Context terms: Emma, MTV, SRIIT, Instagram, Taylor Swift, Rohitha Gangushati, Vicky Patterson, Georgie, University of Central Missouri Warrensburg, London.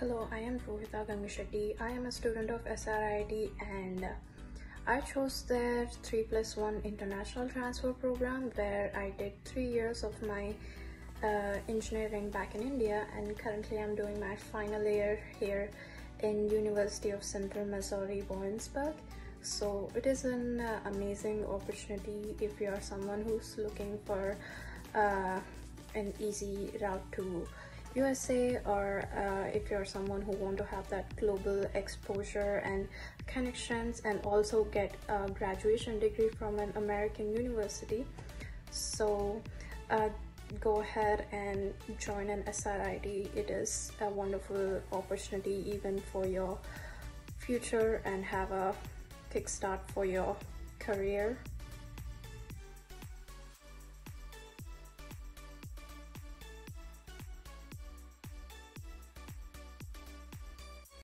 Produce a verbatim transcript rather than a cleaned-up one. Hello, I am Rohitha Gangushati. I am a student of S R I I T and I chose their three plus one international transfer program where I did three years of my uh, engineering back in India, and currently I'm doing my final year here in University of Central Missouri Warrensburg. So it is an uh, amazing opportunity if you are someone who's looking for uh, an easy route to U S A, or uh, if you're someone who want to have that global exposure and connections and also get a graduation degree from an American university. So uh, go ahead and join an S R I I T. It is a wonderful opportunity even for your future and have a kickstart for your career.